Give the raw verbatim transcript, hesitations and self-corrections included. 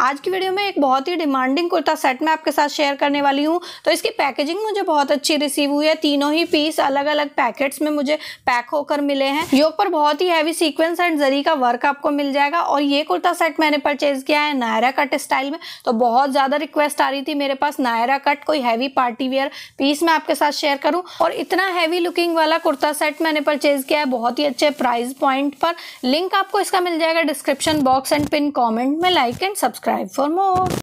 आज की वीडियो में एक बहुत ही डिमांडिंग कुर्ता सेट मैं आपके साथ शेयर करने वाली हूँ। तो इसकी पैकेजिंग मुझे बहुत अच्छी रिसीव हुई है। तीनों ही पीस अलग अलग पैकेट्स में मुझे पैक होकर मिले हैं। ये ऊपर बहुत ही हैवी सीक्वेंस एंड जरी का वर्क आपको मिल जाएगा। और ये कुर्ता सेट मैंने परचेज किया है नायरा कट स्टाइल में। तो बहुत ज़्यादा रिक्वेस्ट आ रही थी मेरे पास नायरा कट कोई हैवी पार्टी वेयर पीस मैं आपके साथ शेयर करूँ, और इतना हैवी लुकिंग वाला कुर्ता सेट मैंने परचेज किया है बहुत ही अच्छे प्राइस पॉइंट पर। लिंक आपको इसका मिल जाएगा description box and pin comment में। Like and subscribe subscribe for more।